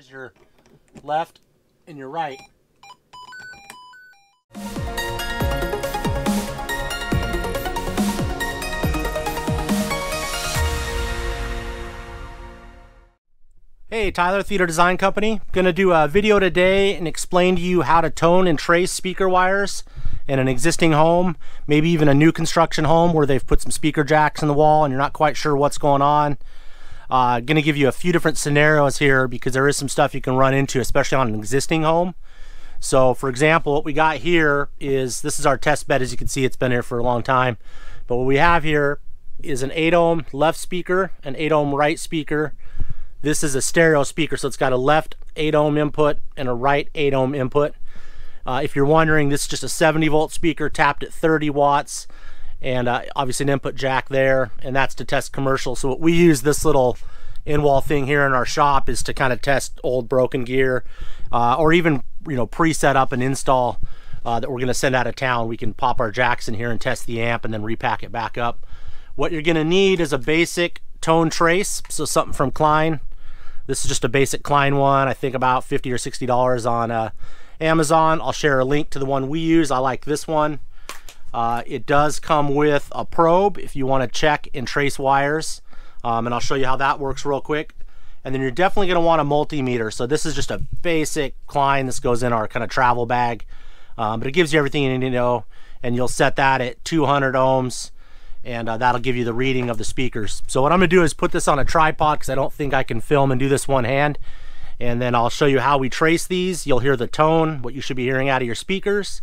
Here's your left and your right. Hey, Tyler, Theater Design Company. Gonna do a video today and explain to you how to tone and trace speaker wires in an existing home, maybe even a new construction home where they've put some speaker jacks in the wall and you're not quite sure what's going on. Gonna give you a few different scenarios here because there is some stuff you can run into, especially on an existing home. So for example, what we got here is, this is our test bed. As you can see, it's been here for a long time. But what we have here is an 8-ohm left speaker, an 8-ohm right speaker. This is a stereo speaker, so it's got a left 8-ohm input and a right 8-ohm input. If you're wondering, this is just a 70-volt speaker tapped at 30 watts, and obviously an input jack there, and that's to test commercial. So what we use this little in-wall thing here in our shop is to kind of test old broken gear, or even pre-set up an install that we're going to send out of town. We can pop our jacks in here and test the amp and then repack it back up. What you're going to need is a basic tone trace, so something from Klein. This is just a basic Klein one, I think about $50 or $60 on Amazon. I'll share a link to the one we use. I like this one. It does come with a probe if you want to check and trace wires. And I'll show you how that works real quick. And then you're definitely going to want a multimeter. So this is just a basic Klein. This goes in our kind of travel bag. But it gives you everything you need to know. And you'll set that at 200 ohms. And that'll give you the reading of the speakers. So what I'm going to do is put this on a tripod because I don't think I can film and do this one hand. And then I'll show you how we trace these. You'll hear the tone, what you should be hearing out of your speakers.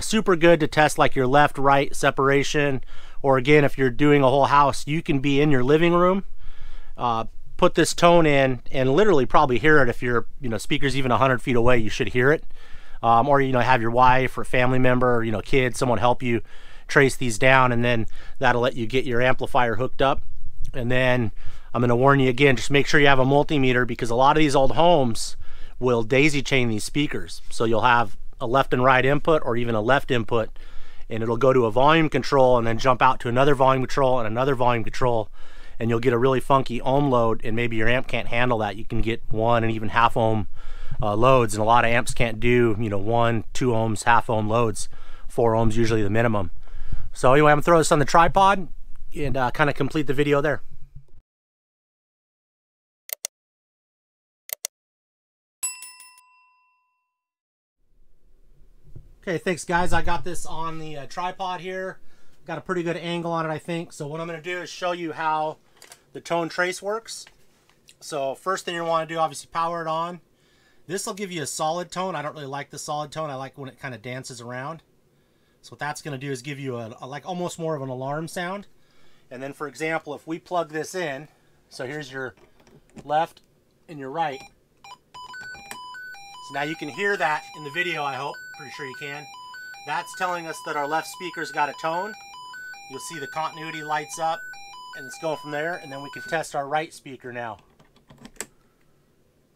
Super good to test like your left-right separation. Or again, if you're doing a whole house, you can be in your living room, put this tone in and literally probably hear it. If your speaker's even 100 feet away, you should hear it. Or have your wife or family member, or, kids, someone help you trace these down, and then that'll let you get your amplifier hooked up. And then I'm going to warn you again, just make sure you have a multimeter because a lot of these old homes will daisy chain these speakers. So you'll have a left and right input or even a left input, and it'll go to a volume control and then jump out to another volume control and another volume control, and you'll get a really funky ohm load, and maybe your amp can't handle that. You can get 1 and even half ohm loads, and a lot of amps can't do 1, 2 ohms, half ohm loads, 4 ohms usually the minimum. So anyway, I'm gonna throw this on the tripod and kind of complete the video there. Okay, thanks guys. I got this on the tripod here. Got a pretty good angle on it, I think. So what I'm gonna do is show you how the tone trace works. So first thing you wanna do, obviously power it on. This will give you a solid tone. I don't really like the solid tone. I like when it kind of dances around. So what that's going to do is give you a like almost more of an alarm sound. And then for example, if we plug this in, so here's your left and your right. So now you can hear that in the video, I hope. Pretty sure you can. That's telling us that our left speaker's got a tone. You'll see the continuity lights up and it's going from there. And then we can test our right speaker now.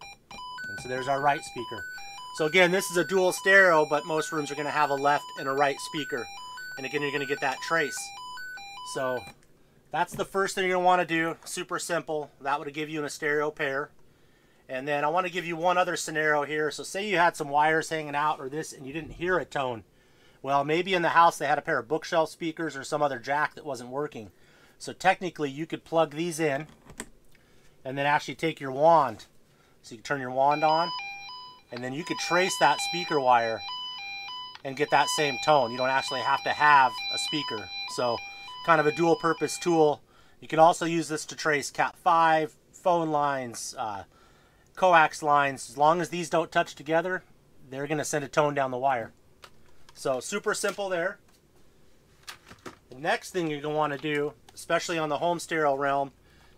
And so there's our right speaker. So again, this is a dual stereo, but most rooms are going to have a left and a right speaker. And again, you're going to get that trace. So that's the first thing you're going to want to do. Super simple. That would give you in a stereo pair. And then I want to give you one other scenario here. So say you had some wires hanging out or this, and you didn't hear a tone. Well, maybe in the house they had a pair of bookshelf speakers or some other jack that wasn't working. So technically you could plug these in and then actually take your wand. So you can turn your wand on. And then you could trace that speaker wire and get that same tone. You don't actually have to have a speaker. So kind of a dual purpose tool. You can also use this to trace Cat5, phone lines, coax lines. As long as these don't touch together, they're going to send a tone down the wire. So super simple there. The next thing you're going to want to do, especially on the home stereo realm,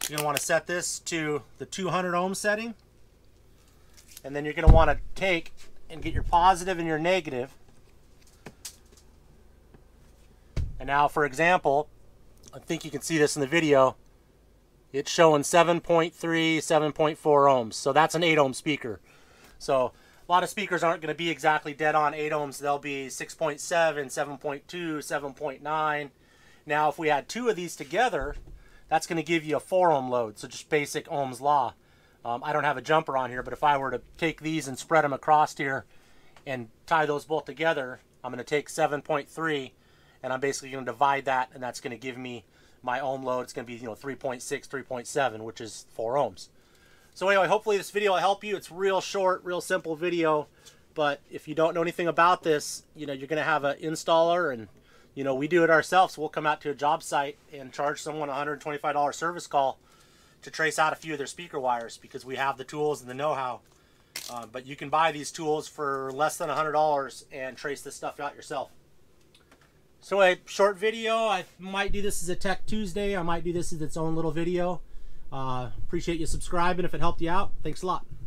you're going to want to set this to the 200 ohm setting. And then you're going to want to take and get your positive and your negative. And now, for example, I think you can see this in the video. It's showing 7.3, 7.4 ohms. So that's an 8-ohm speaker. So a lot of speakers aren't going to be exactly dead on 8 ohms. They'll be 6.7, 7.2, 7.9. Now, if we add two of these together, that's going to give you a 4-ohm load. So just basic Ohm's law. I don't have a jumper on here, but if I were to take these and spread them across here and tie those both together, I'm going to take 7.3 and I'm basically going to divide that, and that's going to give me my ohm load. It's going to be, you know, 3.6, 3.7, which is 4 ohms. So anyway, hopefully this video will help you. It's real short, real simple video, but if you don't know anything about this, you know, you're going to have an installer, and, you know, we do it ourselves. We'll come out to a job site and charge someone a $125 service call to trace out a few of their speaker wires because we have the tools and the know-how. But you can buy these tools for less than $100 and trace this stuff out yourself. So a short video. I might do this as a Tech Tuesday. I might do this as its own little video. Appreciate you subscribing if it helped you out. Thanks a lot.